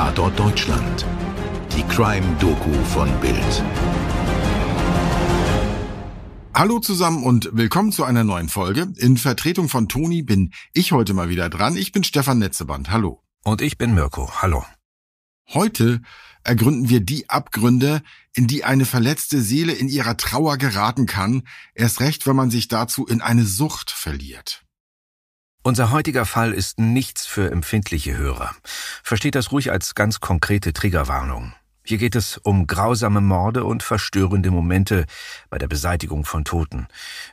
Tatort Deutschland, die Crime-Doku von BILD. Hallo zusammen und willkommen zu einer neuen Folge. In Vertretung von Toni bin ich heute mal wieder dran. Ich bin Stefan Netzeband, hallo. Und ich bin Mirko, hallo. Heute ergründen wir die Abgründe, in die eine verletzte Seele in ihrer Trauer geraten kann, erst recht, wenn man sich dazu in eine Sucht verliert. Unser heutiger Fall ist nichts für empfindliche Hörer. Versteht das ruhig als ganz konkrete Triggerwarnung. Hier geht es um grausame Morde und verstörende Momente bei der Beseitigung von Toten.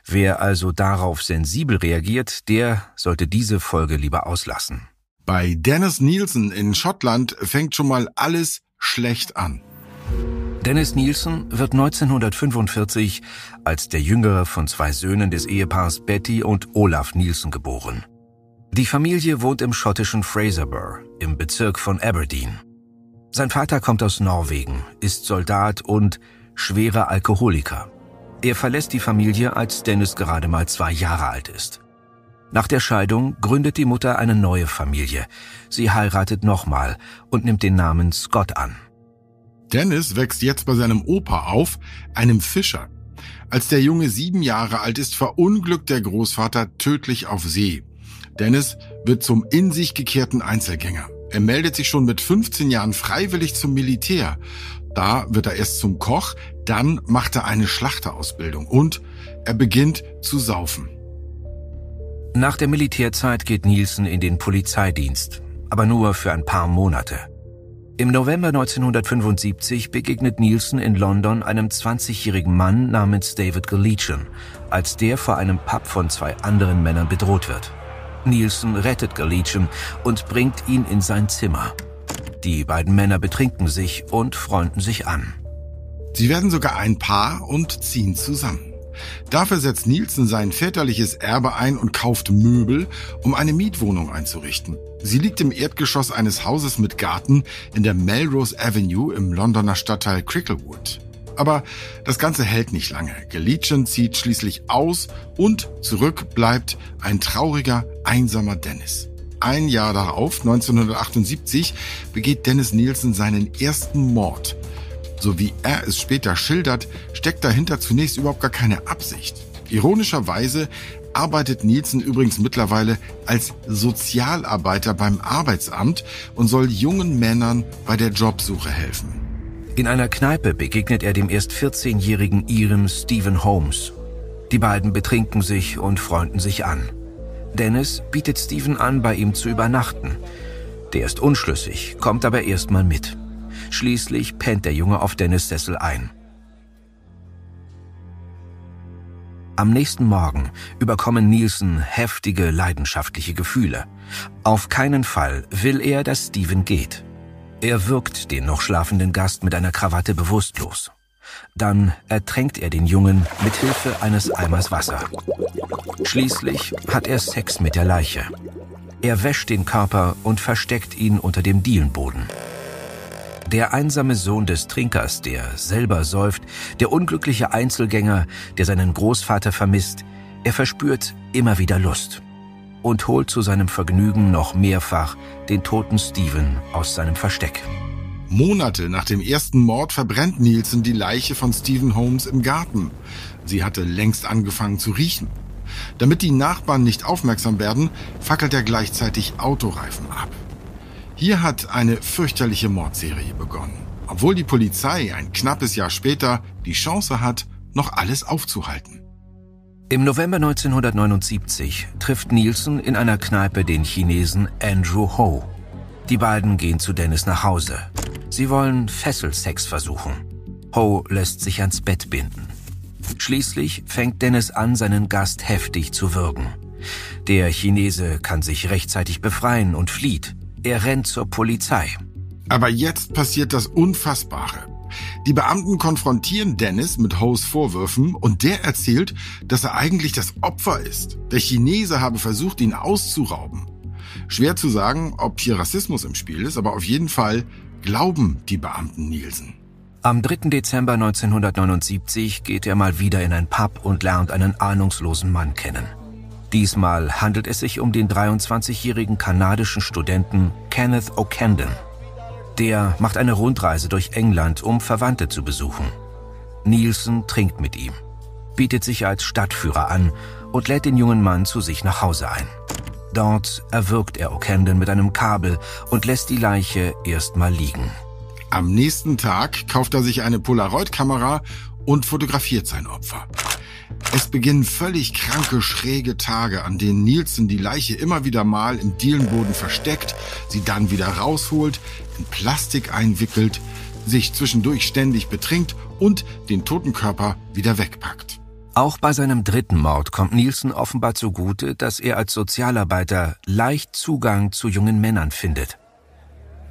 Wer also darauf sensibel reagiert, der sollte diese Folge lieber auslassen. Bei Dennis Nilsen in Schottland fängt schon mal alles schlecht an. Dennis Nilsen wird 1945 als der jüngere von zwei Söhnen des Ehepaars Betty und Olaf Nilsen geboren. Die Familie wohnt im schottischen Fraserburgh, im Bezirk von Aberdeen. Sein Vater kommt aus Norwegen, ist Soldat und schwerer Alkoholiker. Er verlässt die Familie, als Dennis gerade mal 2 Jahre alt ist. Nach der Scheidung gründet die Mutter eine neue Familie. Sie heiratet nochmal und nimmt den Namen Scott an. Dennis wächst jetzt bei seinem Opa auf, einem Fischer. Als der Junge 7 Jahre alt ist, verunglückt der Großvater tödlich auf See. Dennis wird zum in sich gekehrten Einzelgänger. Er meldet sich schon mit 15 Jahren freiwillig zum Militär. Da wird er erst zum Koch, dann macht er eine Schlachterausbildung und er beginnt zu saufen. Nach der Militärzeit geht Nilsen in den Polizeidienst, aber nur für ein paar Monate. Im November 1975 begegnet Nilsen in London einem 20-jährigen Mann namens David Gleason, als der vor einem Pub von 2 anderen Männern bedroht wird. Nilsen rettet Gleason und bringt ihn in sein Zimmer. Die beiden Männer betrinken sich und freunden sich an. Sie werden sogar ein Paar und ziehen zusammen. Dafür setzt Nilsen sein väterliches Erbe ein und kauft Möbel, um eine Mietwohnung einzurichten. Sie liegt im Erdgeschoss eines Hauses mit Garten in der Melrose Avenue im Londoner Stadtteil Cricklewood. Aber das Ganze hält nicht lange. Gleason zieht schließlich aus und zurück bleibt ein trauriger, einsamer Dennis. Ein Jahr darauf, 1978, begeht Dennis Nilsen seinen ersten Mord. So wie er es später schildert, steckt dahinter zunächst überhaupt gar keine Absicht. Ironischerweise arbeitet Nilsen übrigens mittlerweile als Sozialarbeiter beim Arbeitsamt und soll jungen Männern bei der Jobsuche helfen. In einer Kneipe begegnet er dem erst 14-jährigen Irem Stephen Holmes. Die beiden betrinken sich und freunden sich an. Dennis bietet Stephen an, bei ihm zu übernachten. Der ist unschlüssig, kommt aber erstmal mit. Schließlich pennt der Junge auf Dennis' Sessel ein. Am nächsten Morgen überkommen Nilsen heftige, leidenschaftliche Gefühle. Auf keinen Fall will er, dass Steven geht. Er wirkt den noch schlafenden Gast mit einer Krawatte bewusstlos. Dann ertränkt er den Jungen mit Hilfe eines Eimers Wasser. Schließlich hat er Sex mit der Leiche. Er wäscht den Körper und versteckt ihn unter dem Dielenboden. Der einsame Sohn des Trinkers, der selber säuft, der unglückliche Einzelgänger, der seinen Großvater vermisst, er verspürt immer wieder Lust und holt zu seinem Vergnügen noch mehrfach den toten Steven aus seinem Versteck. Monate nach dem ersten Mord verbrennt Nilsen die Leiche von Stephen Holmes im Garten. Sie hatte längst angefangen zu riechen. Damit die Nachbarn nicht aufmerksam werden, fackelt er gleichzeitig Autoreifen ab. Hier hat eine fürchterliche Mordserie begonnen, obwohl die Polizei ein knappes Jahr später die Chance hat, noch alles aufzuhalten. Im November 1979 trifft Nilsen in einer Kneipe den Chinesen Andrew Ho. Die beiden gehen zu Dennis nach Hause. Sie wollen Fesselsex versuchen. Ho lässt sich ans Bett binden. Schließlich fängt Dennis an, seinen Gast heftig zu würgen. Der Chinese kann sich rechtzeitig befreien und flieht. Er rennt zur Polizei. Aber jetzt passiert das Unfassbare. Die Beamten konfrontieren Dennis mit Hos Vorwürfen und der erzählt, dass er eigentlich das Opfer ist. Der Chinese habe versucht, ihn auszurauben. Schwer zu sagen, ob hier Rassismus im Spiel ist, aber auf jeden Fall glauben die Beamten Nilsen. Am 3. Dezember 1979 geht er mal wieder in ein Pub und lernt einen ahnungslosen Mann kennen. Diesmal handelt es sich um den 23-jährigen kanadischen Studenten Kenneth Ockenden. Der macht eine Rundreise durch England, um Verwandte zu besuchen. Nilsen trinkt mit ihm, bietet sich als Stadtführer an und lädt den jungen Mann zu sich nach Hause ein. Dort erwürgt er Ockenden mit einem Kabel und lässt die Leiche erstmal liegen. Am nächsten Tag kauft er sich eine Polaroid-Kamera und fotografiert sein Opfer. Es beginnen völlig kranke, schräge Tage, an denen Nilsen die Leiche immer wieder mal im Dielenboden versteckt, sie dann wieder rausholt, in Plastik einwickelt, sich zwischendurch ständig betrinkt und den toten Körper wieder wegpackt. Auch bei seinem dritten Mord kommt Nilsen offenbar zugute, dass er als Sozialarbeiter leicht Zugang zu jungen Männern findet.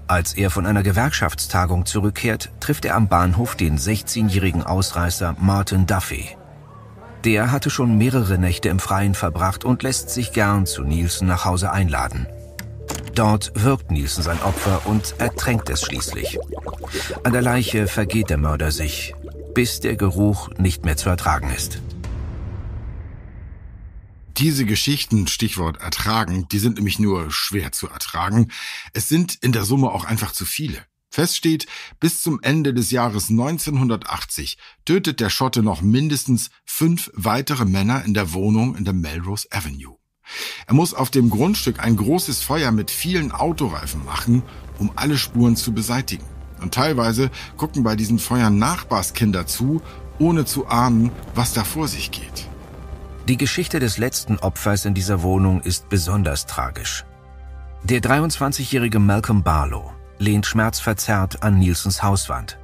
Als er von einer Gewerkschaftstagung zurückkehrt, trifft er am Bahnhof den 16-jährigen Ausreißer Martyn Duffey. Der hatte schon mehrere Nächte im Freien verbracht und lässt sich gern zu Nilsen nach Hause einladen. Dort wirkt Nilsen sein Opfer und ertränkt es schließlich. An der Leiche vergeht der Mörder sich, bis der Geruch nicht mehr zu ertragen ist. Diese Geschichten, Stichwort ertragen, die sind nämlich nur schwer zu ertragen. Es sind in der Summe auch einfach zu viele. Fest steht, bis zum Ende des Jahres 1980 tötet der Schotte noch mindestens 5 weitere Männer in der Wohnung in der Melrose Avenue. Er muss auf dem Grundstück ein großes Feuer mit vielen Autoreifen machen, um alle Spuren zu beseitigen. Und teilweise gucken bei diesen Feuern Nachbarskinder zu, ohne zu ahnen, was da vor sich geht. Die Geschichte des letzten Opfers in dieser Wohnung ist besonders tragisch. Der 23-jährige Malcolm Barlow lehnt schmerzverzerrt an Nilsens Hauswand.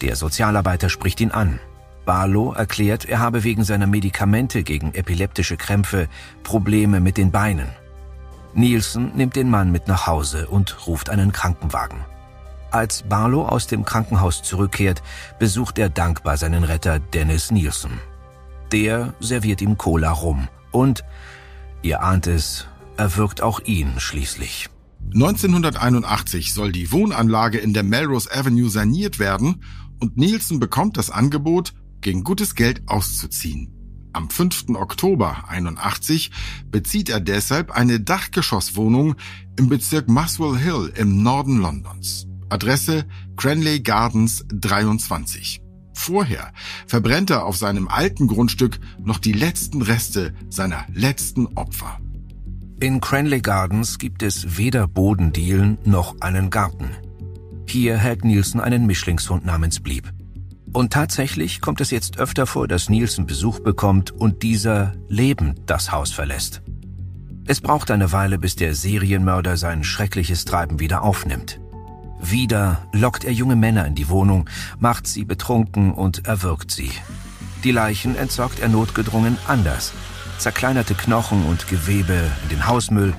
Der Sozialarbeiter spricht ihn an. Barlow erklärt, er habe wegen seiner Medikamente gegen epileptische Krämpfe Probleme mit den Beinen. Nilsen nimmt den Mann mit nach Hause und ruft einen Krankenwagen. Als Barlow aus dem Krankenhaus zurückkehrt, besucht er dankbar seinen Retter Dennis Nilsen. Der serviert ihm Cola rum und, ihr ahnt es, erwürgt auch ihn schließlich. 1981 soll die Wohnanlage in der Melrose Avenue saniert werden und Nilsen bekommt das Angebot, gegen gutes Geld auszuziehen. Am 5. Oktober 81 bezieht er deshalb eine Dachgeschosswohnung im Bezirk Muswell Hill im Norden Londons. Adresse Cranley Gardens 23. Vorher verbrennt er auf seinem alten Grundstück noch die letzten Reste seiner letzten Opfer. In Cranley Gardens gibt es weder Bodendielen noch einen Garten. Hier hält Nilsen einen Mischlingshund namens Blieb. Und tatsächlich kommt es jetzt öfter vor, dass Nilsen Besuch bekommt und dieser lebend das Haus verlässt. Es braucht eine Weile, bis der Serienmörder sein schreckliches Treiben wieder aufnimmt. Wieder lockt er junge Männer in die Wohnung, macht sie betrunken und erwürgt sie. Die Leichen entsorgt er notgedrungen anders. Zerkleinerte Knochen und Gewebe in den Hausmüll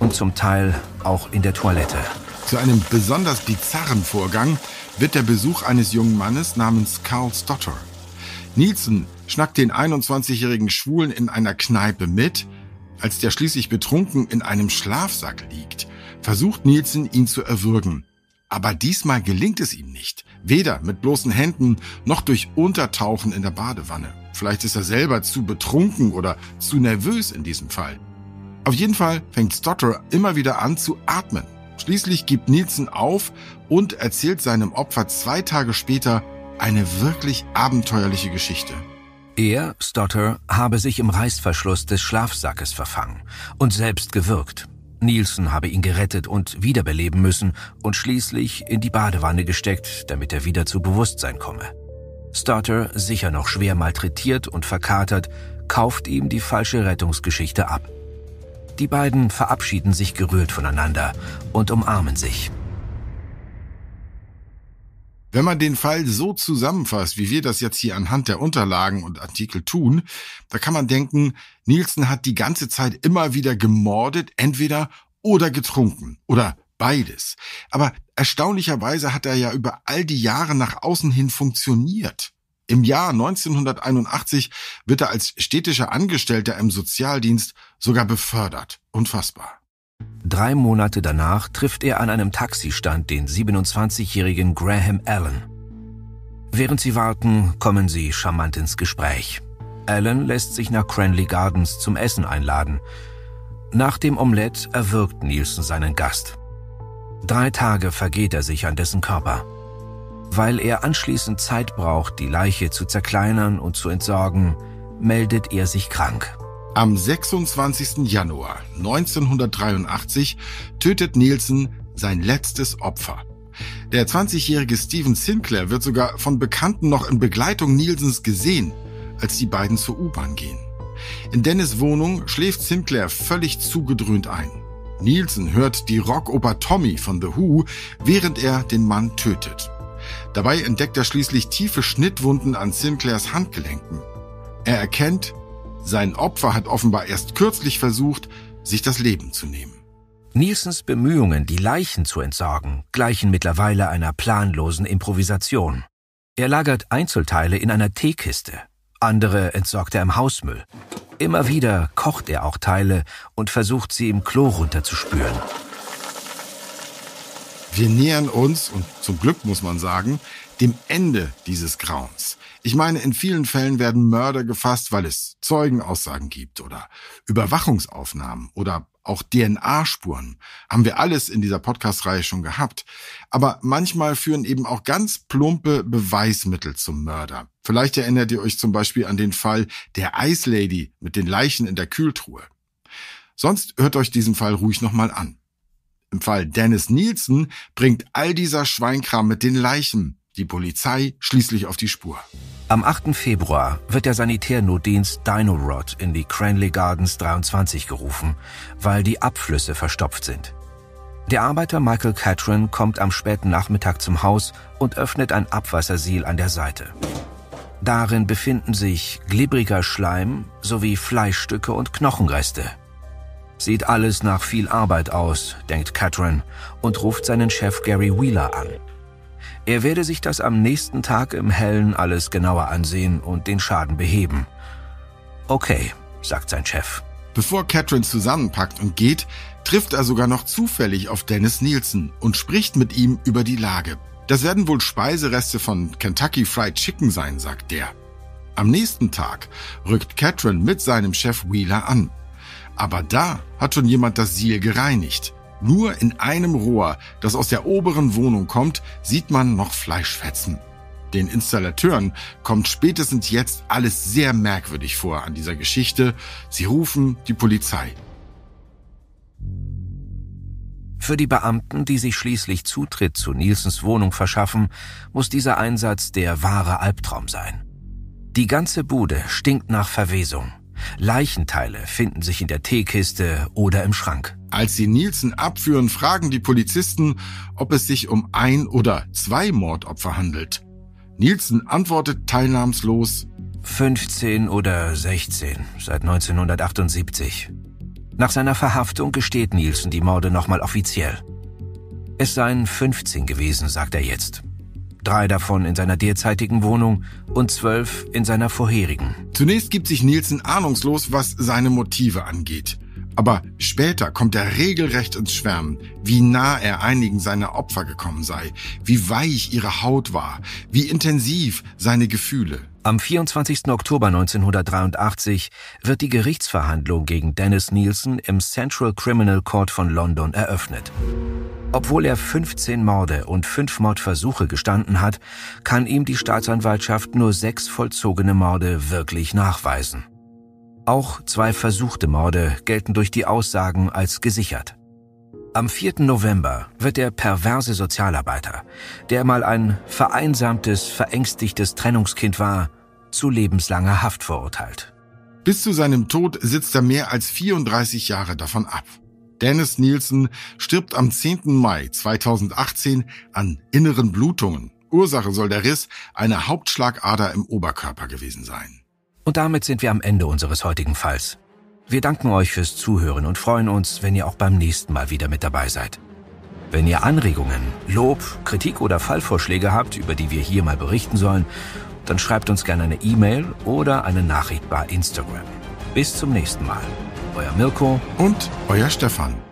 und zum Teil auch in der Toilette. Zu einem besonders bizarren Vorgang wird der Besuch eines jungen Mannes namens Carl Stottor. Nilsen schnackt den 21-jährigen Schwulen in einer Kneipe mit. Als der schließlich betrunken in einem Schlafsack liegt, versucht Nilsen, ihn zu erwürgen. Aber diesmal gelingt es ihm nicht, weder mit bloßen Händen noch durch Untertauchen in der Badewanne. Vielleicht ist er selber zu betrunken oder zu nervös in diesem Fall. Auf jeden Fall fängt Stottor immer wieder an zu atmen. Schließlich gibt Nilsen auf und erzählt seinem Opfer 2 Tage später eine wirklich abenteuerliche Geschichte. Er, Stottor, habe sich im Reißverschluss des Schlafsackes verfangen und selbst gewürgt. Nilsen habe ihn gerettet und wiederbeleben müssen und schließlich in die Badewanne gesteckt, damit er wieder zu Bewusstsein komme. Stottor, sicher noch schwer malträtiert und verkatert, kauft ihm die falsche Rettungsgeschichte ab. Die beiden verabschieden sich gerührt voneinander und umarmen sich. Wenn man den Fall so zusammenfasst, wie wir das jetzt hier anhand der Unterlagen und Artikel tun, da kann man denken, Nilsen hat die ganze Zeit immer wieder gemordet, entweder oder getrunken oder beides. Aber erstaunlicherweise hat er ja über all die Jahre nach außen hin funktioniert. Im Jahr 1981 wird er als städtischer Angestellter im Sozialdienst sogar befördert. Unfassbar. 3 Monate danach trifft er an einem Taxistand den 27-jährigen Graham Allen. Während sie warten, kommen sie charmant ins Gespräch. Allen lässt sich nach Cranley Gardens zum Essen einladen. Nach dem Omelett erwürgt Nilsen seinen Gast. 3 Tage vergeht er sich an dessen Körper. Weil er anschließend Zeit braucht, die Leiche zu zerkleinern und zu entsorgen, meldet er sich krank. Am 26. Januar 1983 tötet Nilsen sein letztes Opfer. Der 20-jährige Steven Sinclair wird sogar von Bekannten noch in Begleitung Nilsens gesehen, als die beiden zur U-Bahn gehen. In Dennis' Wohnung schläft Sinclair völlig zugedröhnt ein. Nilsen hört die Rockoper Tommy von The Who, während er den Mann tötet. Dabei entdeckt er schließlich tiefe Schnittwunden an Sinclairs Handgelenken. Er erkennt, sein Opfer hat offenbar erst kürzlich versucht, sich das Leben zu nehmen. Nilsens Bemühungen, die Leichen zu entsorgen, gleichen mittlerweile einer planlosen Improvisation. Er lagert Einzelteile in einer Teekiste, andere entsorgt er im Hausmüll. Immer wieder kocht er auch Teile und versucht, sie im Klo runterzuspülen. Wir nähern uns, und zum Glück muss man sagen, dem Ende dieses Grauens. Ich meine, in vielen Fällen werden Mörder gefasst, weil es Zeugenaussagen gibt oder Überwachungsaufnahmen oder auch DNA-Spuren. Haben wir alles in dieser Podcast-Reihe schon gehabt. Aber manchmal führen eben auch ganz plumpe Beweismittel zum Mörder. Vielleicht erinnert ihr euch zum Beispiel an den Fall der Ice Lady mit den Leichen in der Kühltruhe. Sonst hört euch diesen Fall ruhig nochmal an. Im Fall Dennis Nilsen bringt all dieser Schweinkram mit den Leichen die Polizei schließlich auf die Spur. Am 8. Februar wird der Sanitärnotdienst Dynorod in die Cranley Gardens 23 gerufen, weil die Abflüsse verstopft sind. Der Arbeiter Michael Cattran kommt am späten Nachmittag zum Haus und öffnet ein Abwassersiel an der Seite. Darin befinden sich glibbriger Schleim sowie Fleischstücke und Knochenreste. Sieht alles nach viel Arbeit aus, denkt Cattran und ruft seinen Chef Gary Wheeler an. Er werde sich das am nächsten Tag im Hellen alles genauer ansehen und den Schaden beheben. Okay, sagt sein Chef. Bevor Cattran zusammenpackt und geht, trifft er sogar noch zufällig auf Dennis Nilsen und spricht mit ihm über die Lage. Das werden wohl Speisereste von Kentucky Fried Chicken sein, sagt der. Am nächsten Tag rückt Cattran mit seinem Chef Wheeler an. Aber da hat schon jemand das Siel gereinigt. Nur in einem Rohr, das aus der oberen Wohnung kommt, sieht man noch Fleischfetzen. Den Installateuren kommt spätestens jetzt alles sehr merkwürdig vor an dieser Geschichte. Sie rufen die Polizei. Für die Beamten, die sich schließlich Zutritt zu Nilsens Wohnung verschaffen, muss dieser Einsatz der wahre Albtraum sein. Die ganze Bude stinkt nach Verwesung. Leichenteile finden sich in der Teekiste oder im Schrank. Als sie Nilsen abführen, fragen die Polizisten, ob es sich um 1 oder 2 Mordopfer handelt. Nilsen antwortet teilnahmslos: 15 oder 16, seit 1978. Nach seiner Verhaftung gesteht Nilsen die Morde nochmal offiziell. Es seien 15 gewesen, sagt er jetzt. 3 davon in seiner derzeitigen Wohnung und 12 in seiner vorherigen. Zunächst gibt sich Nilsen ahnungslos, was seine Motive angeht. Aber später kommt er regelrecht ins Schwärmen, wie nah er einigen seiner Opfer gekommen sei, wie weich ihre Haut war, wie intensiv seine Gefühle. Am 24. Oktober 1983 wird die Gerichtsverhandlung gegen Dennis Nilsen im Central Criminal Court von London eröffnet. Obwohl er 15 Morde und 5 Mordversuche gestanden hat, kann ihm die Staatsanwaltschaft nur 6 vollzogene Morde wirklich nachweisen. Auch 2 versuchte Morde gelten durch die Aussagen als gesichert. Am 4. November wird der perverse Sozialarbeiter, der mal ein vereinsamtes, verängstigtes Trennungskind war, zu lebenslanger Haft verurteilt. Bis zu seinem Tod sitzt er mehr als 34 Jahre davon ab. Dennis Nilsen stirbt am 10. Mai 2018 an inneren Blutungen. Ursache soll der Riss einer Hauptschlagader im Oberkörper gewesen sein. Und damit sind wir am Ende unseres heutigen Falls. Wir danken euch fürs Zuhören und freuen uns, wenn ihr auch beim nächsten Mal wieder mit dabei seid. Wenn ihr Anregungen, Lob, Kritik oder Fallvorschläge habt, über die wir hier mal berichten sollen, dann schreibt uns gerne eine E-Mail oder eine Nachricht bei Instagram. Bis zum nächsten Mal. Euer Mirko und euer Stefan.